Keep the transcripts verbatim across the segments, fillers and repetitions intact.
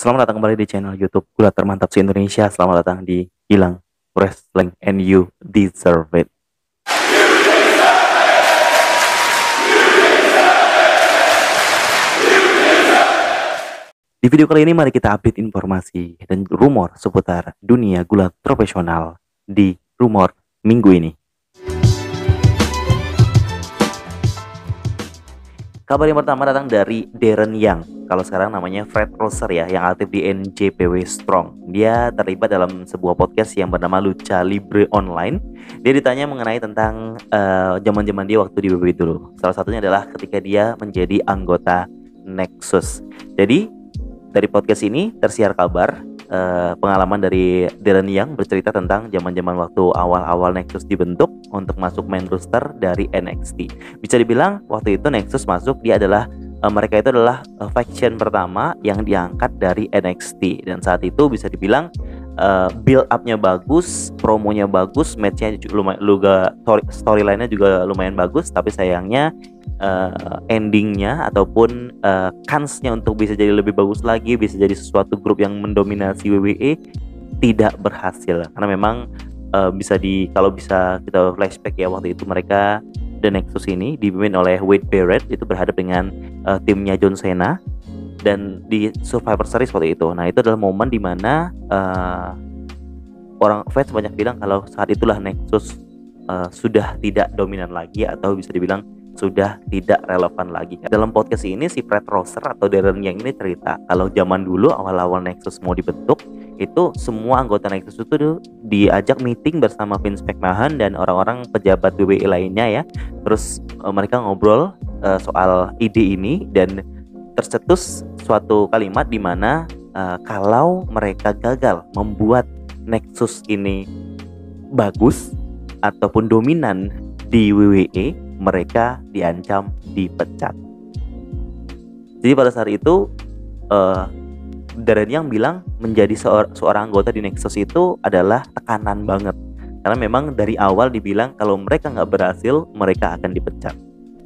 Selamat datang kembali di channel YouTube Gulat Termantap se-Indonesia. Selamat datang di Gilang Wrestling and you deserve it. Di video kali ini mari kita update informasi dan rumor seputar dunia gulat profesional di rumor minggu ini. Kabar yang pertama datang dari Darren Young, kalau sekarang namanya Fred Rosser ya, yang aktif di N J P W Strong. Dia terlibat dalam sebuah podcast yang bernama Lucha Libre Online. Dia ditanya mengenai tentang zaman-zaman uh, dia waktu di W W E dulu. Salah satunya adalah ketika dia menjadi anggota Nexus. Jadi dari podcast ini tersiar kabar uh, pengalaman dari Darren Young bercerita tentang zaman-zaman waktu awal-awal Nexus dibentuk untuk masuk main roster dari N X T. Bisa dibilang waktu itu Nexus masuk, dia adalah uh, mereka itu adalah uh, faction pertama yang diangkat dari N X T, dan saat itu bisa dibilang uh, build upnya bagus, promonya bagus, matchnya lumayan, juga storyline-nya juga lumayan bagus, tapi sayangnya Uh, endingnya ataupun uh, kansnya untuk bisa jadi lebih bagus lagi, bisa jadi sesuatu grup yang mendominasi W W E tidak berhasil, karena memang uh, bisa di kalau bisa kita flashback ya, waktu itu mereka The Nexus ini dipimpin oleh Wade Barrett, itu berhadapan dengan uh, timnya John Cena, dan di Survivor Series waktu itu. Nah itu adalah momen dimana uh, orang fans banyak bilang kalau saat itulah Nexus uh, sudah tidak dominan lagi, atau bisa dibilang sudah tidak relevan lagi. Dalam podcast ini si Fred Rosser atau Darren Young ini cerita kalau zaman dulu awal-awal Nexus mau dibentuk, itu semua anggota Nexus itu diajak meeting bersama Vince McMahon dan orang-orang pejabat W W E lainnya ya. Terus uh, mereka ngobrol uh, soal ide ini, dan tercetus suatu kalimat di mana uh, kalau mereka gagal membuat Nexus ini bagus ataupun dominan di W W E, mereka diancam dipecat. Jadi pada saat itu uh, Darren Young bilang menjadi seor- seorang anggota di Nexus itu adalah tekanan banget, karena memang dari awal dibilang kalau mereka nggak berhasil mereka akan dipecat.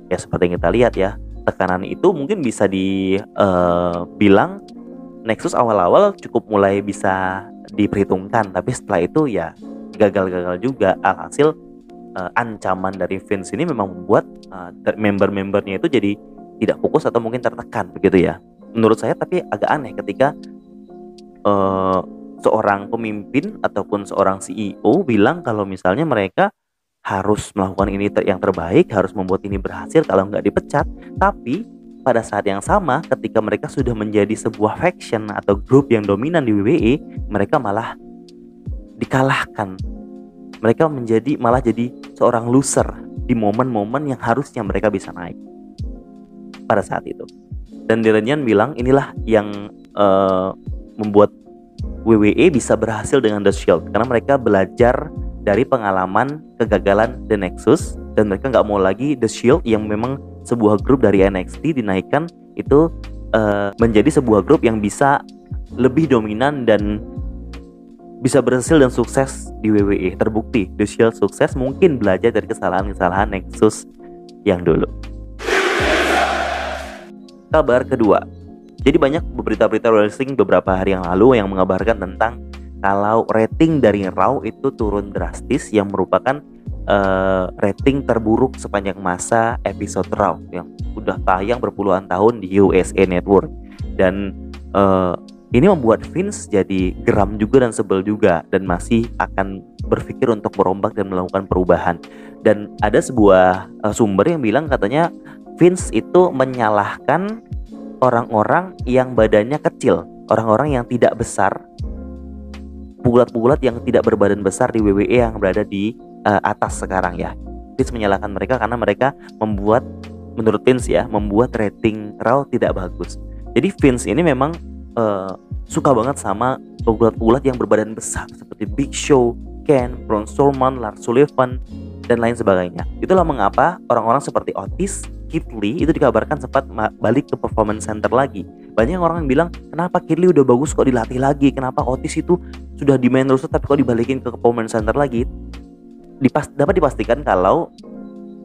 Ya seperti yang kita lihat ya, tekanan itu mungkin bisa dibilang uh, Nexus awal-awal cukup mulai bisa diperhitungkan, tapi setelah itu ya gagal-gagal juga. Alhasil Uh, ancaman dari Vince ini memang membuat uh, member-membernya itu jadi tidak fokus atau mungkin tertekan begitu ya. Menurut saya tapi agak aneh ketika uh, seorang pemimpin ataupun seorang C E O bilang kalau misalnya mereka harus melakukan ini ter- yang terbaik, harus membuat ini berhasil kalau nggak dipecat. Tapi pada saat yang sama ketika mereka sudah menjadi sebuah faction atau grup yang dominan di W W E, mereka malah dikalahkan. Mereka menjadi malah jadi seorang loser di momen-momen yang harusnya mereka bisa naik pada saat itu. Dan Darren Young bilang inilah yang uh, membuat W W E bisa berhasil dengan The Shield, karena mereka belajar dari pengalaman kegagalan The Nexus, dan mereka nggak mau lagi The Shield yang memang sebuah grup dari N X T dinaikkan itu uh, menjadi sebuah grup yang bisa lebih dominan dan bisa berhasil dan sukses di W W E. Terbukti The Shield sukses, mungkin belajar dari kesalahan-kesalahan Nexus yang dulu. Kabar kedua, jadi banyak berita-berita wrestling beberapa hari yang lalu yang mengabarkan tentang kalau rating dari RAW itu turun drastis, yang merupakan uh, rating terburuk sepanjang masa episode RAW yang udah tayang berpuluhan tahun di U S A Network. Dan uh, ini membuat Vince jadi geram juga dan sebel juga, dan masih akan berpikir untuk merombak dan melakukan perubahan. Dan ada sebuah uh, sumber yang bilang katanya Vince itu menyalahkan orang-orang yang badannya kecil, orang-orang yang tidak besar, bulat-bulat yang tidak berbadan besar di W W E yang berada di uh, atas sekarang ya. Vince menyalahkan mereka karena mereka membuat, menurut Vince ya, membuat rating RAW tidak bagus. Jadi Vince ini memang Uh, suka banget sama pegulat-pegulat yang berbadan besar seperti Big Show, Kane, Braun Strowman, Lars Sullivan, dan lain sebagainya. Itulah mengapa orang-orang seperti Otis, Keith Lee itu dikabarkan sempat balik ke Performance Center lagi. Banyak orang yang bilang, kenapa Keith Lee udah bagus kok dilatih lagi, kenapa Otis itu sudah di main roster tapi kok dibalikin ke Performance Center lagi. Dipast- dapat dipastikan kalau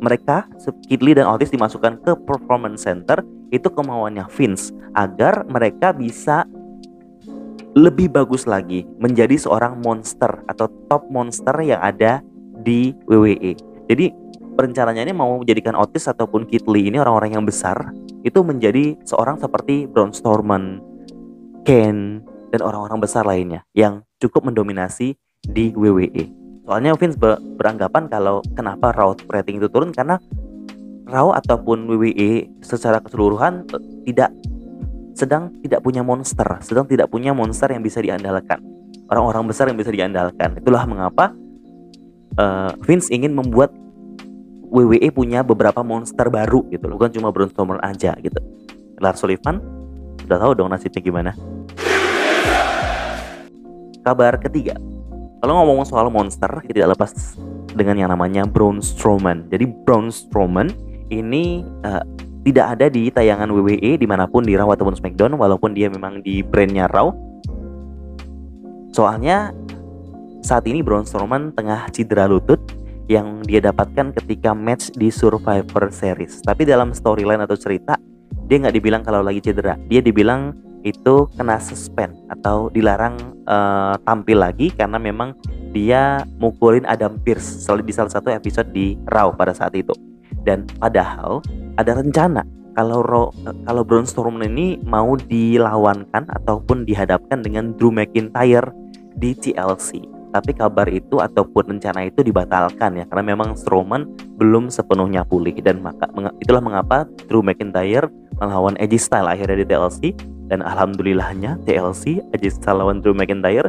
mereka, Keith Lee dan Otis, dimasukkan ke Performance Center itu kemauannya Vince agar mereka bisa lebih bagus lagi, menjadi seorang monster atau top monster yang ada di W W E. Jadi perencanaannya mau menjadikan Otis ataupun Keith Lee ini orang-orang yang besar, itu menjadi seorang seperti Braun Strowman, Kane, dan orang-orang besar lainnya yang cukup mendominasi di W W E. Soalnya Vince beranggapan kalau kenapa Raw rating itu turun karena Raw ataupun W W E secara keseluruhan tidak sedang tidak punya monster, sedang tidak punya monster yang bisa diandalkan, orang-orang besar yang bisa diandalkan. Itulah mengapa uh, Vince ingin membuat W W E punya beberapa monster baru gitu loh, bukan cuma Braun Strowman aja gitu. Lars Sullivan sudah tahu dong nasibnya gimana. Kabar ketiga, kalau ngomong soal monster tidak lepas dengan yang namanya Braun Strowman. Jadi Braun Strowman ini uh, tidak ada di tayangan W W E dimanapun, di Raw ataupun SmackDown, walaupun dia memang di brandnya Raw. Soalnya saat ini Braun Strowman tengah cedera lutut yang dia dapatkan ketika match di Survivor Series. Tapi dalam storyline atau cerita dia nggak dibilang kalau lagi cedera, dia dibilang itu kena suspend atau dilarang uh, tampil lagi karena memang dia mukulin Adam Pearce di salah satu episode di Raw pada saat itu. Dan padahal ada rencana kalau Ro, kalau Braun Strowman ini mau dilawankan ataupun dihadapkan dengan Drew McIntyre di T L C. Tapi kabar itu ataupun rencana itu dibatalkan ya, karena memang Strowman belum sepenuhnya pulih. Dan maka itulah mengapa Drew McIntyre melawan A J Style akhirnya di T L C. Dan alhamdulillahnya T L C A J Style lawan Drew McIntyre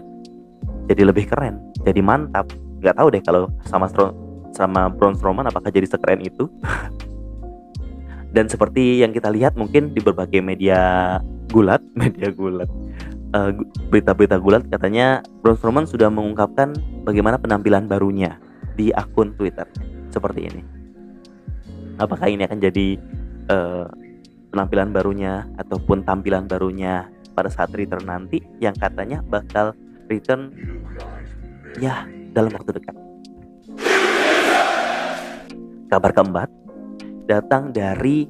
jadi lebih keren, jadi mantap. Gak tahu deh kalau sama Stro- sama Braun Strowman apakah jadi sekeren itu. Dan seperti yang kita lihat mungkin di berbagai media gulat, media gulat, uh, berita-berita gulat, katanya Braun Strowman sudah mengungkapkan bagaimana penampilan barunya di akun Twitter seperti ini. Apakah ini akan jadi uh, penampilan barunya ataupun tampilan barunya pada saat return nanti, yang katanya bakal return ya dalam waktu dekat. Kabar keempat datang dari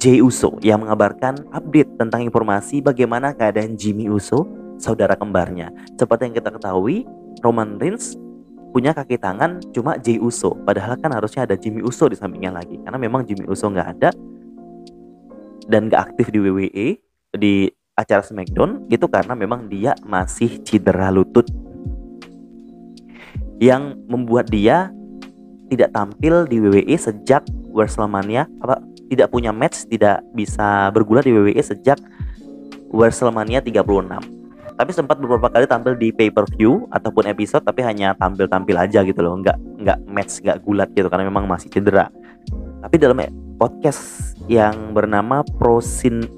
Jey Uso yang mengabarkan update tentang informasi bagaimana keadaan Jimmy Uso, saudara kembarnya. Seperti yang kita ketahui, Roman Reigns punya kaki tangan cuma Jey Uso, padahal kan harusnya ada Jimmy Uso di sampingnya lagi. Karena memang Jimmy Uso nggak ada dan nggak aktif di W W E di acara SmackDown itu karena memang dia masih cedera lutut yang membuat dia tidak tampil di W W E sejak WrestleMania, apa tidak punya match, tidak bisa bergulat di W W E sejak WrestleMania tiga puluh enam. Tapi sempat beberapa kali tampil di pay-per-view ataupun episode, tapi hanya tampil-tampil aja gitu loh, nggak nggak match, nggak gulat gitu karena memang masih cedera. Tapi dalam podcast yang bernama Prosin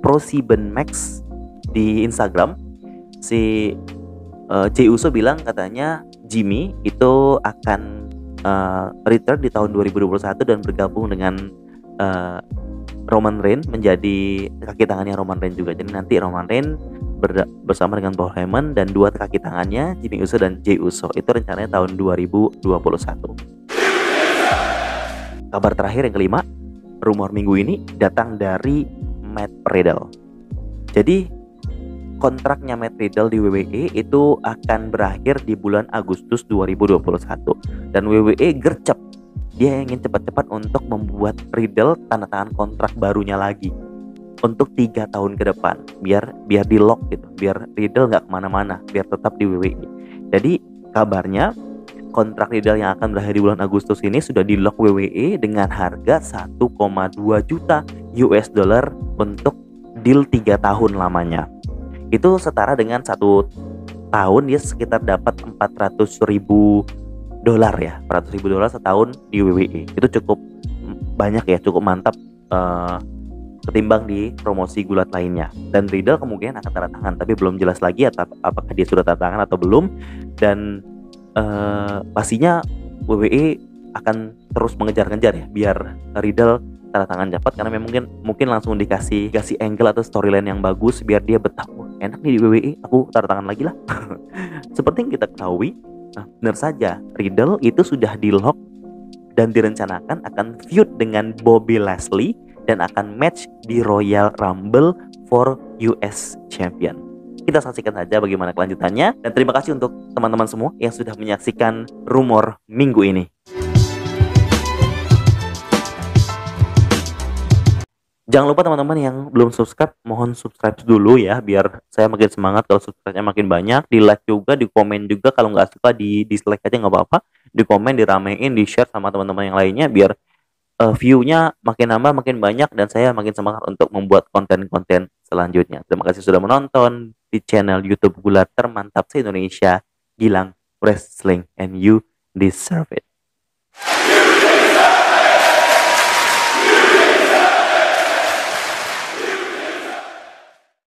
Prosiben Max di Instagram, si uh, Jey Uso bilang katanya Jimmy itu akan Uh, return di tahun dua ribu dua puluh satu dan bergabung dengan uh, Roman Reigns, menjadi kaki tangannya Roman Reigns juga. Jadi nanti Roman Reigns berda- bersama dengan Paul Heyman dan dua kaki tangannya Jimmy Uso dan Jey Uso, itu rencananya tahun dua ribu dua puluh satu. Kabar terakhir yang kelima, rumor minggu ini datang dari Matt Riddle. Jadi kontraknya Matt Riddle di W W E itu akan berakhir di bulan Agustus dua ribu dua puluh satu. Dan W W E gercep, dia ingin cepat-cepat untuk membuat Riddle tanda tangan kontrak barunya lagi untuk tiga tahun ke depan, biar biar di lock gitu, biar Riddle gak kemana-mana, biar tetap di W W E. Jadi kabarnya kontrak Riddle yang akan berakhir di bulan Agustus ini sudah di lock W W E dengan harga satu koma dua juta U S dollar untuk deal tiga tahun lamanya. Itu setara dengan satu tahun dia sekitar dapat empat ratus ribu dolar ya, empat ratus ribu dolar setahun di W W E. Itu cukup banyak ya, cukup mantap uh, ketimbang di promosi gulat lainnya. Dan Riddle kemungkinan akan tanda tangan, tapi belum jelas lagi atau apakah dia sudah tanda tangan atau belum. Dan uh, pastinya W W E akan terus mengejar-ngejar ya biar Riddle tanda tangan cepat, karena memang mungkin mungkin langsung dikasih kasih angle atau storyline yang bagus biar dia betah. Oh, enak nih di W W E, aku tanda tangan lagi lah. Seperti yang kita ketahui, nah, benar saja Riddle itu sudah di lock dan direncanakan akan feud dengan Bobby Lashley dan akan match di Royal Rumble for U S Champion. Kita saksikan saja bagaimana kelanjutannya. Dan terima kasih untuk teman-teman semua yang sudah menyaksikan rumor minggu ini. Jangan lupa teman-teman yang belum subscribe, mohon subscribe dulu ya, biar saya makin semangat kalau subscribe-nya makin banyak. Di like juga, di komen juga, kalau nggak suka di dislike aja nggak apa-apa. Di komen, diramein, di share sama teman-teman yang lainnya, biar uh, view-nya makin nambah, makin banyak, dan saya makin semangat untuk membuat konten-konten selanjutnya. Terima kasih sudah menonton di channel YouTube Gulat Termantap se-Indonesia, Gilang Wrestling, and you deserve it.